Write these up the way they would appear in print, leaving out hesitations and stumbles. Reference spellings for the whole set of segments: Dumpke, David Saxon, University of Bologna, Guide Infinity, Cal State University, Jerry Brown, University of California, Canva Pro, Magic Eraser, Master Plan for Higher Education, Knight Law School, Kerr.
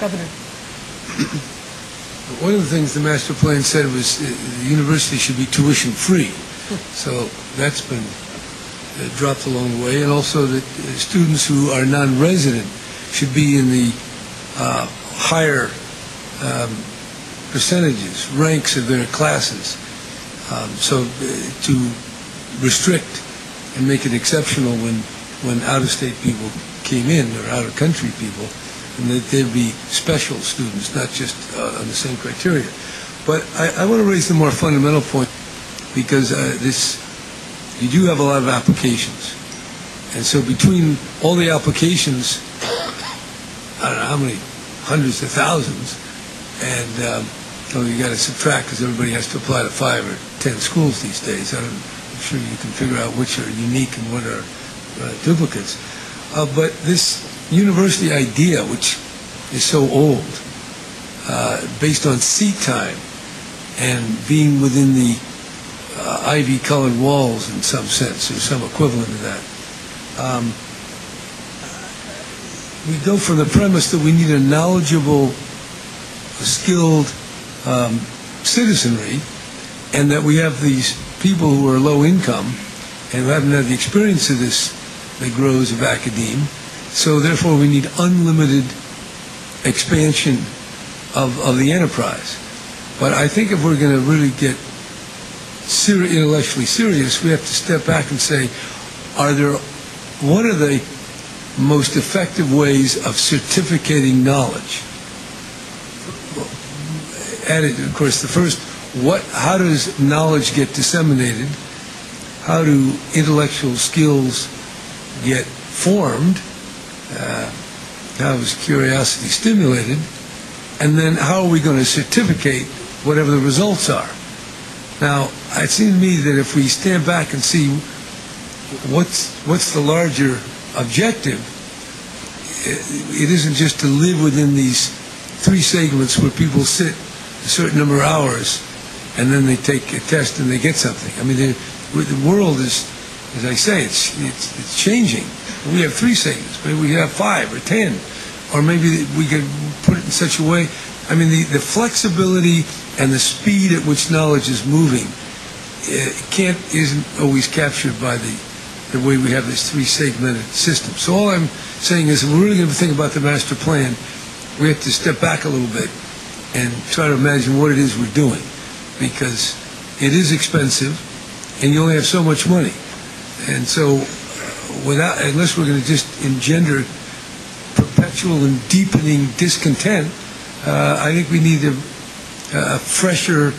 Governor. One of the things the master plan said was the university should be tuition free. So that's been dropped along the way, and also that students who are non-resident should be in the higher percentages, ranks of their classes. So to restrict and make it exceptional when out-of-state people came in, or out-of-country people, and that they'd be special students, not just on the same criteria. But I want to raise the more fundamental point, because you do have a lot of applications. And so between all the applications, I don't know how many, hundreds of thousands, and so you got to subtract, because everybody has to apply to 5 or 10 schools these days. I'm sure you can figure out which are unique and what are duplicates. But this university idea, which is so old, based on seat time and being within the ivy-colored walls in some sense, or some equivalent of that, we go from the premise that we need a knowledgeable, skilled citizenry, and that we have these people who are low income and who haven't had the experience of this, the grows of academe. So therefore we need unlimited expansion of the enterprise. But I think if we're going to really get intellectually serious, we have to step back and say, what are the most effective ways of certificating knowledge? Added, of course, the first, how does knowledge get disseminated? How do intellectual skills get formed? How is curiosity stimulated? And then how are we going to certificate whatever the results are? Now, it seems to me that if we stand back and see what's the larger objective, it isn't just to live within these three segments where people sit a certain number of hours and then they take a test and they get something. I mean, the world is, as I say, it's changing. We have three segments, maybe we have 5 or 10, or maybe we could put it in such a way. I mean, the flexibility and the speed at which knowledge is moving isn't always captured by the way we have this three-segmented system. So all I'm saying is, if we're really going to think about the master plan, we have to step back a little bit and try to imagine what it is we're doing, because it is expensive, and you only have so much money. And so, unless we're going to just engender perpetual and deepening discontent, I think we need a fresher,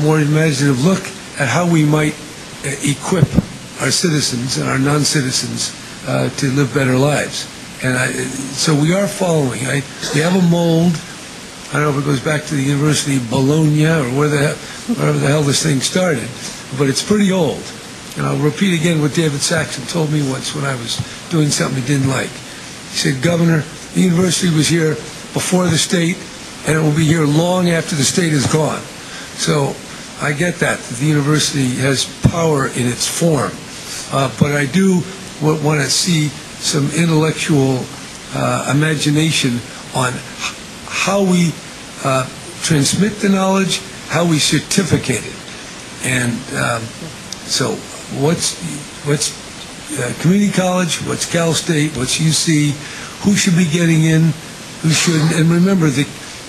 more imaginative look at how we might equip our citizens and our non-citizens to live better lives. And so we are following. We have a mold. I don't know if it goes back to the University of Bologna or wherever the hell this thing started, but it's pretty old. And I'll repeat again what David Saxon told me once when I was doing something he didn't like. He said, "Governor, the university was here before the state, and it will be here long after the state is gone." So I get that the university has power in its form, but I do want to see some intellectual imagination on how we transmit the knowledge, how we certificate it. And so what's community college, what's Cal State, what's UC, who should be getting in, who shouldn't. And remember, the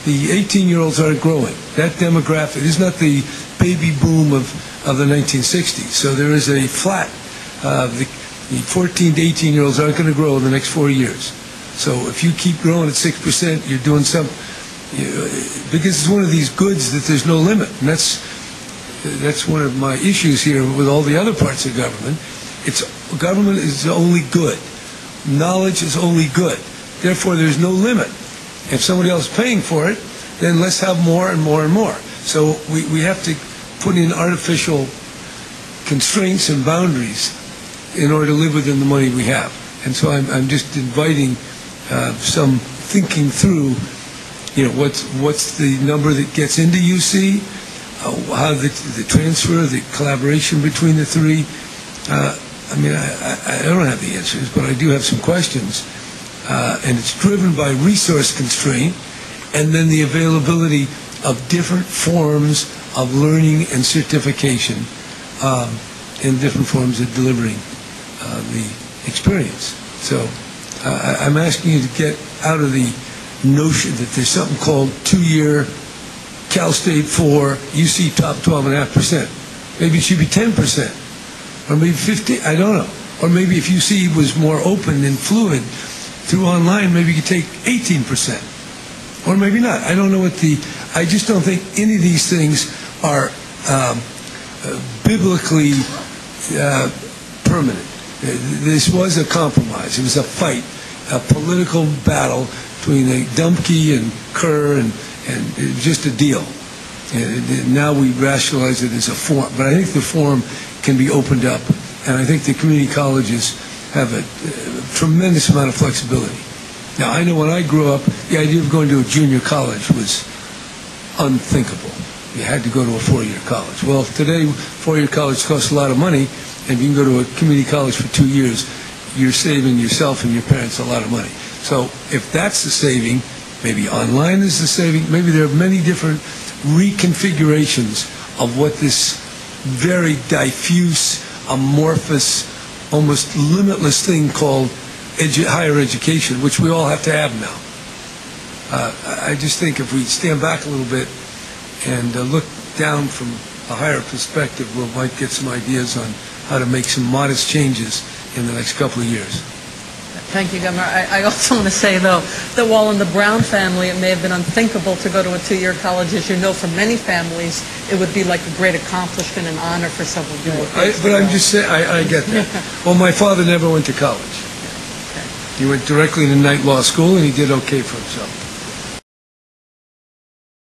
18-year-olds aren't growing. That demographic is not the baby boom of the 1960s. So there is a flat. The 14 to 18-year-olds aren't going to grow in the next 4 years. So if you keep growing at 6%, you're doing something. Because it's one of these goods that there's no limit. And that's one of my issues here with all the other parts of government. Government is only good. Knowledge is only good. Therefore, there's no limit. If somebody else is paying for it, then let's have more and more and more. So we have to put in artificial constraints and boundaries in order to live within the money we have. And so I'm just inviting some thinking through, you know, what's the number that gets into UC, how the transfer, the collaboration between the three. I mean, I don't have the answers, but I do have some questions. And it's driven by resource constraint and then the availability of different forms of learning and certification and different forms of delivering the experience. So I'm asking you to get out of the notion that there's something called two-year Cal State 4, UC top 12.5%. Maybe it should be 10%, or maybe 50, I don't know. Or maybe if UC was more open and fluid through online, maybe you could take 18%, or maybe not. I don't know what the, I just don't think any of these things are biblically permanent. This was a compromise. It was a fight, a political battle between Dumpke and Kerr, and just a deal. And now we rationalize it as a form, but I think the form can be opened up, and I think the community colleges have a tremendous amount of flexibility. Now, I know when I grew up, the idea of going to a junior college was unthinkable. You had to go to a four-year college. Well, today, four-year college costs a lot of money, and if you can go to a community college for 2 years, you're saving yourself and your parents a lot of money. So if that's the saving, maybe online is the saving, maybe there are many different reconfigurations of what this very diffuse, amorphous, almost limitless thing called higher education, which we all have to have now. I just think if we stand back a little bit and look down from a higher perspective, we might get some ideas on how to make some modest changes in the next couple of years. Thank you, Governor. I also want to say, though, that while in the Brown family it may have been unthinkable to go to a two-year college, as you know, for many families, it would be like a great accomplishment and honor for several people. But I'm just saying, I get that. Well, my father never went to college. He went directly to Knight Law School, and he did okay for himself.